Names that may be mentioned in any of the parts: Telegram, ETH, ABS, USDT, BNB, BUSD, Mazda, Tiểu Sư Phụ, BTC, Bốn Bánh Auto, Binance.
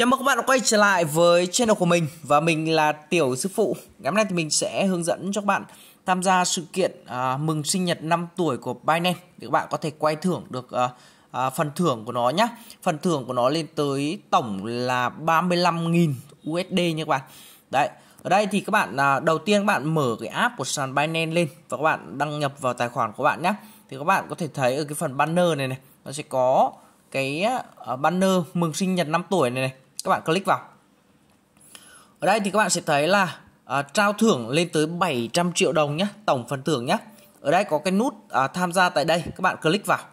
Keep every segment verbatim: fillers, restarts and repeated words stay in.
Chào mừng các bạn đã quay trở lại với channel của mình và mình là Tiểu Sư Phụ. Ngày hôm nay thì mình sẽ hướng dẫn cho các bạn tham gia sự kiện à, mừng sinh nhật năm tuổi của Binance để các bạn có thể quay thưởng được à, à, phần thưởng của nó nhé. Phần thưởng của nó lên tới tổng là ba mươi lăm nghìn U S D nha các bạn. Đấy, ở đây thì các bạn à, đầu tiên các bạn mở cái app của sàn Binance lên và các bạn đăng nhập vào tài khoản của bạn nhé. Thì các bạn có thể thấy ở cái phần banner này này, nó sẽ có cái banner mừng sinh nhật năm tuổi này này, các bạn click vào. Ở đây thì các bạn sẽ thấy là à, trao thưởng lên tới bảy trăm triệu đồng nhé, tổng phần thưởng nhé. Ở đây có cái nút à, tham gia tại đây, các bạn click vào.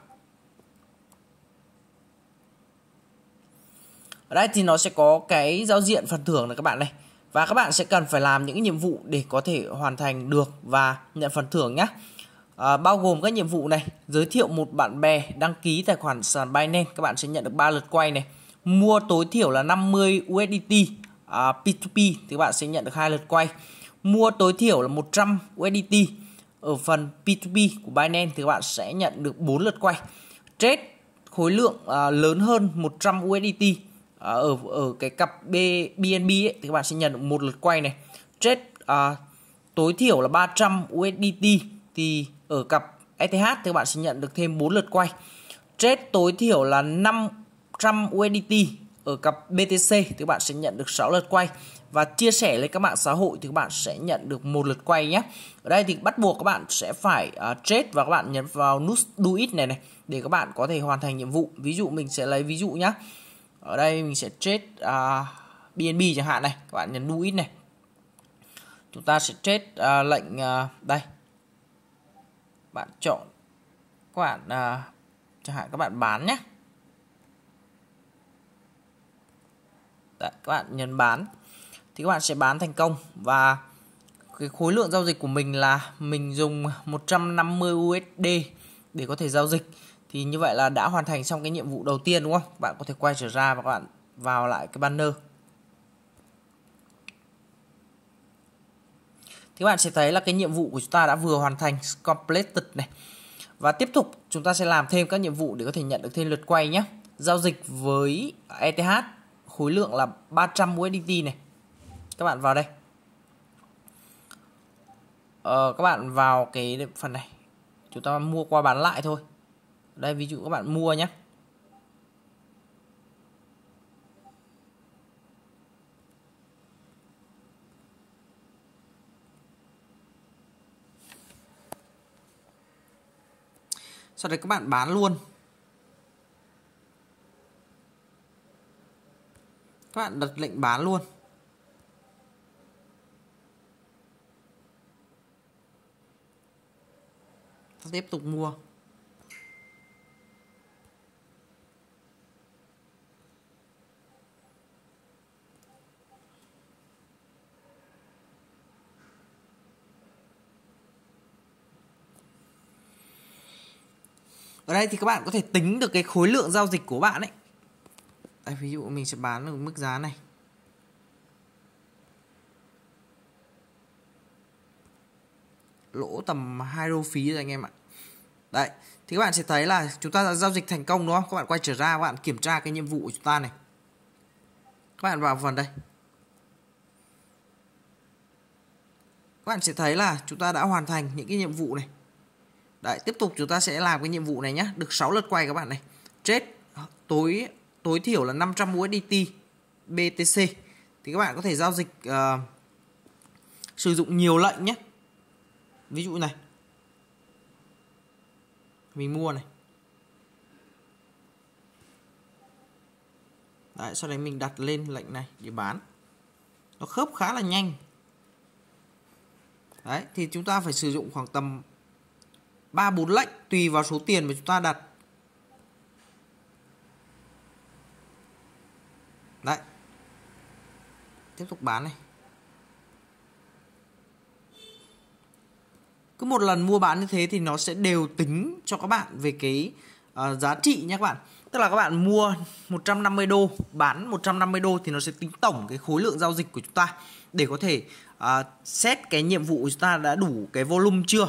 Ở đây thì nó sẽ có cái giao diện phần thưởng này các bạn này. Và các bạn sẽ cần phải làm những nhiệm vụ để có thể hoàn thành được và nhận phần thưởng nhé. À, bao gồm các nhiệm vụ này: giới thiệu một bạn bè đăng ký tài khoản sàn Binance, các bạn sẽ nhận được ba lượt quay này; mua tối thiểu là năm mươi U S D T à, P hai P thì các bạn sẽ nhận được hai lượt quay; mua tối thiểu là một trăm U S D T ở phần P hai P của Binance thì các bạn sẽ nhận được bốn lượt quay; trade khối lượng à, lớn hơn một trăm U S D T à, ở ở cái cặp B N B ấy, thì các bạn sẽ nhận được một lượt quay này; trade à, tối thiểu là ba trăm U S D T thì ở cặp E T H thì các bạn sẽ nhận được thêm bốn lượt quay; trade tối thiểu là năm trăm U S D T ở cặp B T C thì các bạn sẽ nhận được sáu lượt quay; và chia sẻ lên các mạng xã hội thì các bạn sẽ nhận được một lượt quay nhé. Ở đây thì bắt buộc các bạn sẽ phải uh, trade và các bạn nhấn vào nút do it này này để các bạn có thể hoàn thành nhiệm vụ. Ví dụ mình sẽ lấy ví dụ nhé. Ở đây mình sẽ trade uh, B N B chẳng hạn này, các bạn nhấn do it này. Chúng ta sẽ trade uh, lệnh uh, đây. Bạn chọn các bạn à, chẳng hạn các bạn bán nhé. Đấy, các bạn nhấn bán thì các bạn sẽ bán thành công, và cái khối lượng giao dịch của mình là mình dùng một trăm năm mươi U S D để có thể giao dịch. Thì như vậy là đã hoàn thành xong cái nhiệm vụ đầu tiên, đúng không? Bạn có thể quay trở ra và các bạn vào lại cái banner. Thì các bạn sẽ thấy là cái nhiệm vụ của chúng ta đã vừa hoàn thành, completed này. Và tiếp tục chúng ta sẽ làm thêm các nhiệm vụ để có thể nhận được thêm lượt quay nhé. Giao dịch với E T H khối lượng là ba trăm U S D T này. Các bạn vào đây. Ờ, các bạn vào cái phần này. Chúng ta mua qua bán lại thôi. Đây ví dụ các bạn mua nhé. Sau đấy các bạn bán luôn. Các bạn đặt lệnh bán luôn. Ta tiếp tục mua. Ở đây thì các bạn có thể tính được cái khối lượng giao dịch của bạn ấy. Đây, ví dụ mình sẽ bán ở mức giá này. Lỗ tầm hai đô phí rồi anh em ạ. Đấy, thì các bạn sẽ thấy là chúng ta đã giao dịch thành công, đúng không? Các bạn quay trở ra, các bạn kiểm tra cái nhiệm vụ của chúng ta này. Các bạn vào phần đây. Các bạn sẽ thấy là chúng ta đã hoàn thành những cái nhiệm vụ này. Đấy, tiếp tục chúng ta sẽ làm cái nhiệm vụ này nhé. Được sáu lượt quay các bạn này. Trade tối tối thiểu là năm trăm U S D T B T C thì các bạn có thể giao dịch uh, sử dụng nhiều lệnh nhé. Ví dụ này, mình mua này. Đấy, sau đấy mình đặt lên lệnh này để bán. Nó khớp khá là nhanh. Đấy, thì chúng ta phải sử dụng khoảng tầm ba bốn lệnh tùy vào số tiền mà chúng ta đặt. Đấy. Tiếp tục bán này. Cứ một lần mua bán như thế thì nó sẽ đều tính cho các bạn về cái uh, giá trị nha các bạn. Tức là các bạn mua một trăm năm mươi đô, bán một trăm năm mươi đô thì nó sẽ tính tổng cái khối lượng giao dịch của chúng ta để có thể uh, xét cái nhiệm vụ của chúng ta đã đủ cái volume chưa.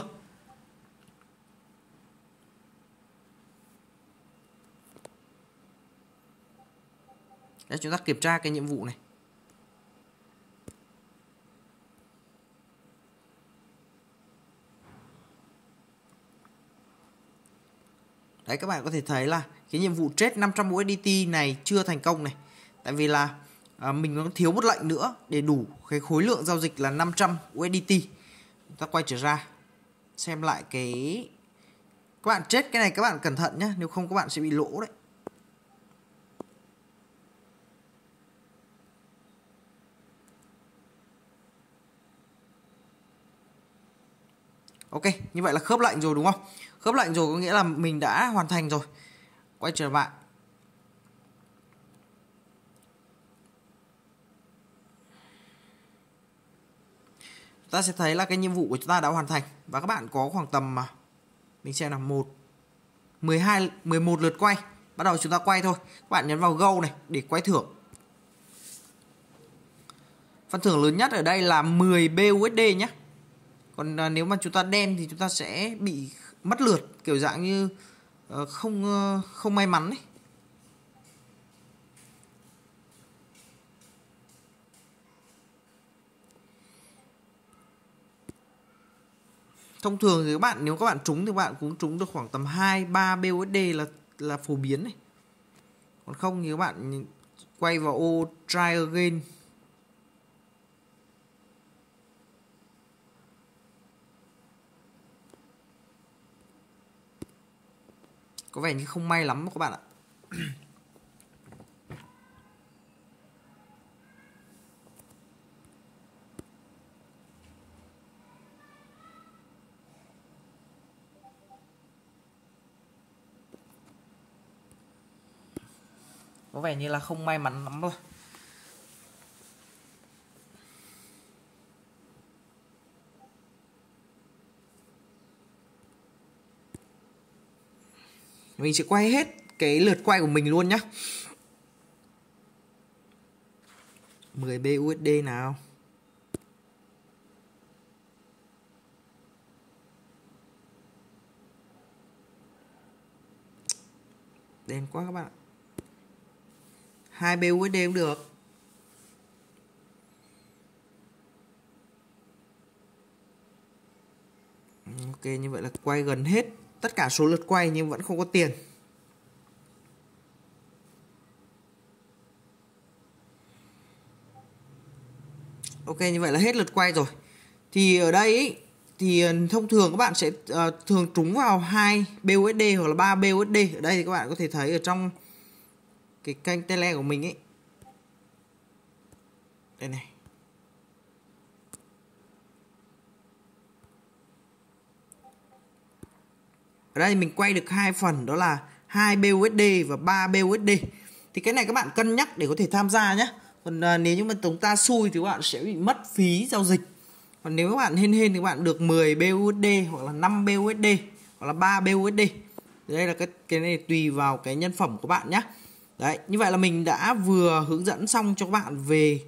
Đấy, chúng ta kiểm tra cái nhiệm vụ này. Đấy, các bạn có thể thấy là cái nhiệm vụ trade năm trăm U S D T này chưa thành công này. Tại vì là à, mình còn thiếu một lệnh nữa để đủ cái khối lượng giao dịch là năm trăm U S D T. Chúng ta quay trở ra xem lại cái... Các bạn trade cái này các bạn cẩn thận nhé, nếu không các bạn sẽ bị lỗ đấy. Ok, như vậy là khớp lệnh rồi đúng không? Khớp lệnh rồi có nghĩa là mình đã hoàn thành rồi. Quay trở lại. Ta sẽ thấy là cái nhiệm vụ của chúng ta đã hoàn thành. Và các bạn có khoảng tầm mà mình xem là mười hai, mười một lượt quay. Bắt đầu chúng ta quay thôi. Các bạn nhấn vào go này để quay thưởng. Phần thưởng lớn nhất ở đây là mười B U S D nhé. Còn nếu mà chúng ta đen thì chúng ta sẽ bị mất lượt, kiểu dạng như không không may mắn đấy. Thông thường thì các bạn nếu các bạn trúng thì các bạn cũng trúng được khoảng tầm hai ba B U S D là là phổ biến này. Còn không thì các bạn quay vào ô try again. Có vẻ như không may lắm các bạn ạ. Có vẻ như là không may mắn lắm thôi. Mình sẽ quay hết cái lượt quay của mình luôn nhá. mười B U S D nào. Đen quá các bạn ạ. hai B U S D cũng được. Ok, như vậy là quay gần hết tất cả số lượt quay nhưng vẫn không có tiền. Ok, như vậy là hết lượt quay rồi. Thì ở đây ý, thì thông thường các bạn sẽ uh, thường trúng vào hai B U S D hoặc là ba B U S D. Ở đây thì các bạn có thể thấy ở trong cái kênh tele của mình ấy. Đây này. Ở đây mình quay được hai phần, đó là hai B U S D và ba B U S D. Thì cái này các bạn cân nhắc để có thể tham gia nhé. Còn à, nếu như mà chúng ta xui thì các bạn sẽ bị mất phí giao dịch. Còn nếu các bạn hên hên thì các bạn được mười B U S D hoặc là năm B U S D hoặc là ba B U S D. Thì đây là cái cái này tùy vào cái nhân phẩm của bạn nhé. Đấy, như vậy là mình đã vừa hướng dẫn xong cho các bạn về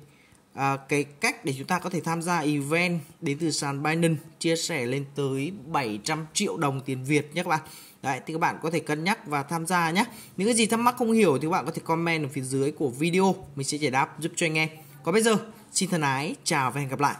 à, cái cách để chúng ta có thể tham gia event đến từ sàn Binance chia sẻ lên tới bảy trăm triệu đồng tiền Việt nhé các bạn. Đấy, thì các bạn có thể cân nhắc và tham gia nhé. Những cái gì thắc mắc không hiểu thì các bạn có thể comment ở phía dưới của video, mình sẽ giải đáp giúp cho anh em. Còn bây giờ, xin thân ái, chào và hẹn gặp lại.